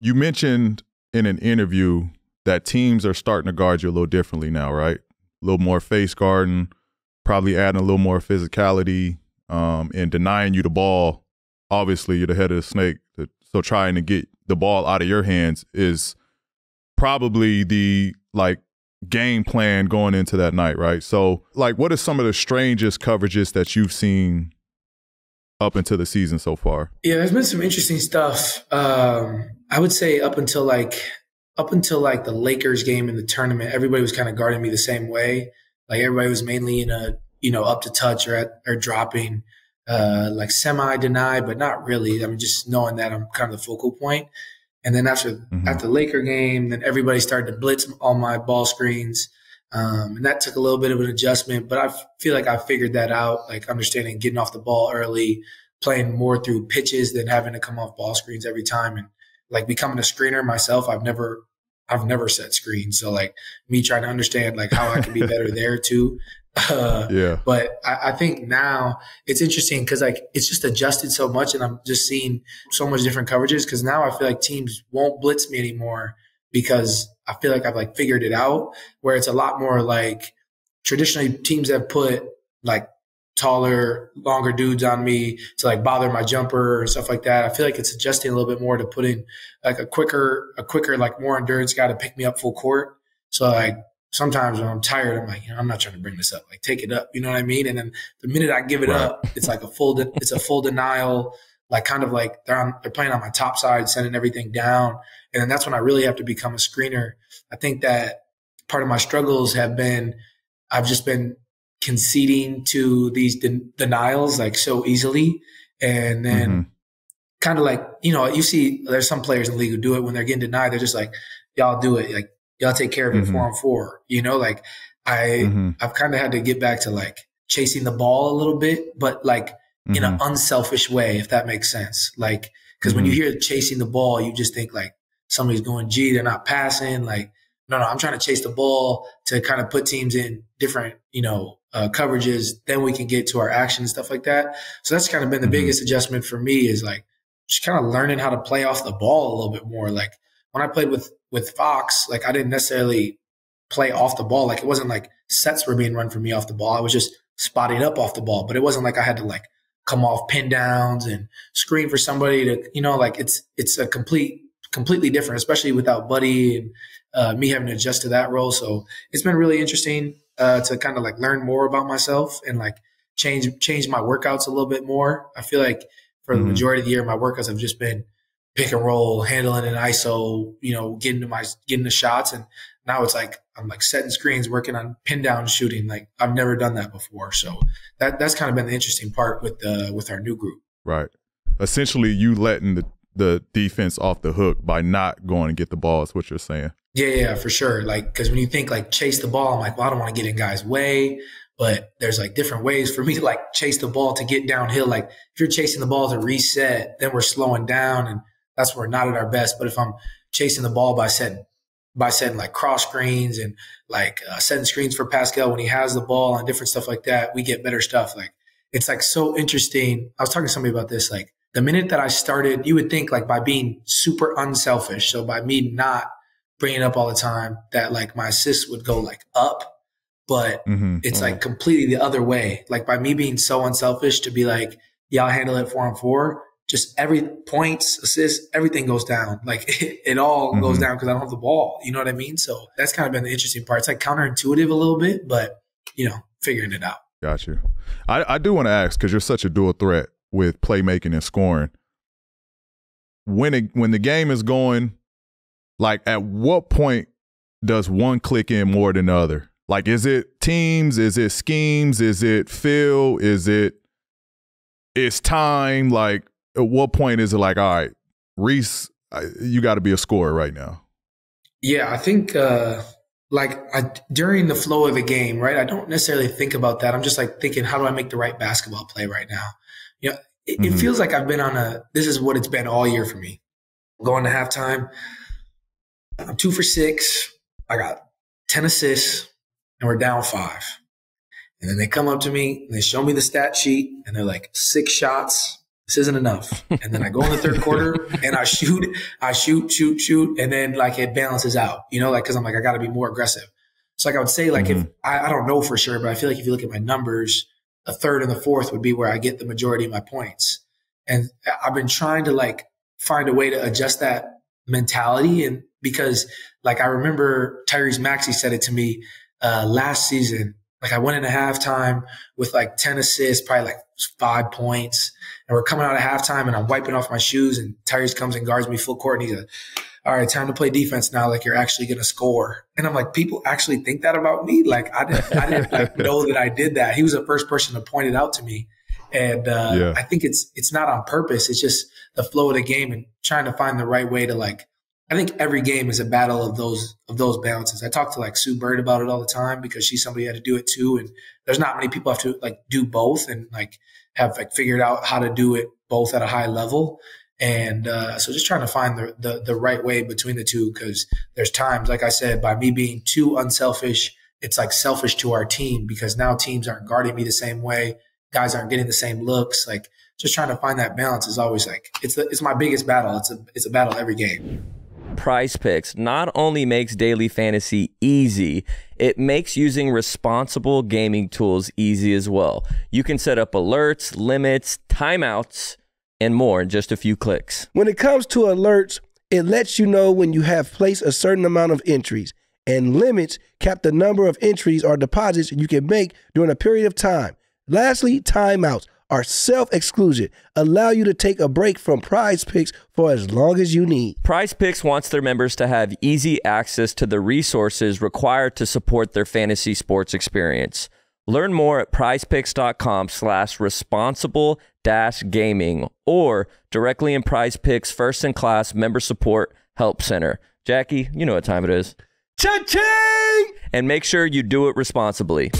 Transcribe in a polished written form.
You mentioned in an interview that teams are starting to guard you a little differently now, right? A little more face guarding, probably adding a little more physicality, and denying you the ball. Obviously, you're the head of the snake, so trying to get the ball out of your hands is probably the game plan going into that night, right? So, what are some of the strangest coverages that you've seen up into the season so far? Yeah, there's been some interesting stuff. I would say up until the Lakers game in the tournament, everybody was kind of guarding me the same way. Everybody was mainly in a, up to touch or dropping, semi deny, but not really. I mean, just knowing that I'm kind of the focal point. And then after the Laker game, then everybody started to blitz all my ball screens. And that took a little bit of an adjustment, but I feel like I figured that out, understanding getting off the ball early, playing more through pitches than having to come off ball screens every time. And becoming a screener myself, I've never set screens. So me trying to understand how I can be better there too. Yeah. But I think now it's interesting because it's just adjusted so much, and I'm just seeing so much different coverages because now I feel like teams won't blitz me anymore because I feel like I've figured it out, where it's a lot more traditionally teams have put taller, longer dudes on me to bother my jumper and stuff like that. I feel like it's adjusting a little bit more to put in a quicker, more endurance guy to pick me up full court. So sometimes when I'm tired, I'm I'm not trying to bring this up. Take it up, you know what I mean? And then the minute I give it up, it's a full denial. They're playing on my top side, sending everything down. And then that's when I really have to become a screener. I think that part of my struggles have been, I've just been conceding to these denials so easily. And then kind of you see there's some players in the league who do it when they're getting denied. They're just y'all do it. Y'all take care of it 4-on-4. You know, I've kind of had to get back to chasing the ball a little bit, but in an unselfish way, if that makes sense. Cause when you hear chasing the ball, you just think somebody's going, gee, they're not passing. No, I'm trying to chase the ball to kind of put teams in different, coverages. Then we can get to our action and stuff like that. So that's kind of been the biggest adjustment for me is just kind of learning how to play off the ball a little bit more. When I played with Fox, I didn't necessarily play off the ball. It wasn't sets were being run for me off the ball. I was just spotting up off the ball, but it wasn't I had to come off pin downs and screen for somebody to, it's a completely different, especially without Buddy and me having to adjust to that role. So it's been really interesting to kind of learn more about myself and change my workouts a little bit more. I feel for the majority of the year, my workouts have just been pick and roll, handling an ISO, getting the shots. And now it's I'm setting screens, working on pin down shooting. I've never done that before. So that's kind of been the interesting part with our new group. Right. Essentially you letting the defense off the hook by not going and get the ball is what you're saying. Yeah, for sure. Cause when you think chase the ball, I'm well, I don't want to get in guys' way, but there's different ways for me to chase the ball to get downhill. If you're chasing the ball to reset, then we're slowing down and that's where we're not at our best. But if I'm chasing the ball by setting cross screens and setting screens for Pascal when he has the ball and different stuff like that, we get better stuff. It's so interesting. I was talking to somebody about this. The minute that I started, you would think by being super unselfish, so by me not bringing up all the time, that my assists would go up. But it's completely the other way. By me being so unselfish to be y'all handle it 4-on-4. Just every points, assists, everything goes down. It all goes down because I don't have the ball. You know what I mean? So that's kind of been the interesting part. It's counterintuitive a little bit, but, figuring it out. Got you. I do want to ask, because you're such a dual threat with playmaking and scoring. When the game is going, at what point does one click in more than the other? Is it teams? Is it schemes? Is it feel? Is it it's time? At what point is it all right, Reese, you got to be a scorer right now? Yeah, I think during the flow of the game, right, I don't necessarily think about that. I'm just thinking, how do I make the right basketball play right now? You know, it feels like I've been on this is what it's been all year for me. Going to halftime, I'm 2 for 6. I got 10 assists, and we're down 5. And then they come up to me, and they show me the stat sheet, and they're 6 shots. this isn't enough. And then I go in the third quarter and I shoot. And then like it balances out, you know, like, cause I'm like, I gotta be more aggressive. So like, I would say like, if I don't know for sure, but I feel like if you look at my numbers, the third and the fourth would be where I get the majority of my points. And I've been trying to like find a way to adjust that mentality. And because like, I remember Tyrese Maxey said it to me last season. Like I went into halftime with like 10 assists, probably like 5 points. And we're coming out of halftime and I'm wiping off my shoes and Tyrese comes and guards me full court. And he's like, all right, time to play defense now. Like you're actually going to score. And I'm like, people actually think that about me. Like I didn't like know that I did that. He was the first person to point it out to me. And I think it's not on purpose. It's just the flow of the game and trying to find the right way to like, I think every game is a battle of those balances. I talk to like Sue Bird about it all the time because she's somebody who had to do it too. And there's not many people have to like do both and like have like figured out how to do it both at a high level. And so just trying to find the right way between the two, because there's times, like I said, by me being too unselfish, it's like selfish to our team because now teams aren't guarding me the same way. Guys aren't getting the same looks. Like just trying to find that balance is always like, it's my biggest battle. It's a battle every game. Prize Picks not only makes daily fantasy easy, it makes using responsible gaming tools easy as well. You can set up alerts, limits, timeouts, and more in just a few clicks. When it comes to alerts, it lets you know when you have placed a certain amount of entries, and limits cap the number of entries or deposits you can make during a period of time. Lastly, timeouts are self-exclusion, allow you to take a break from Prize Picks for as long as you need. Prize Picks wants their members to have easy access to the resources required to support their fantasy sports experience. Learn more at prizepicks.com/responsible-gaming or directly in Prize Picks first-in-class member support help center. Jackie, you know what time it is. Cha-ching! And make sure you do it responsibly.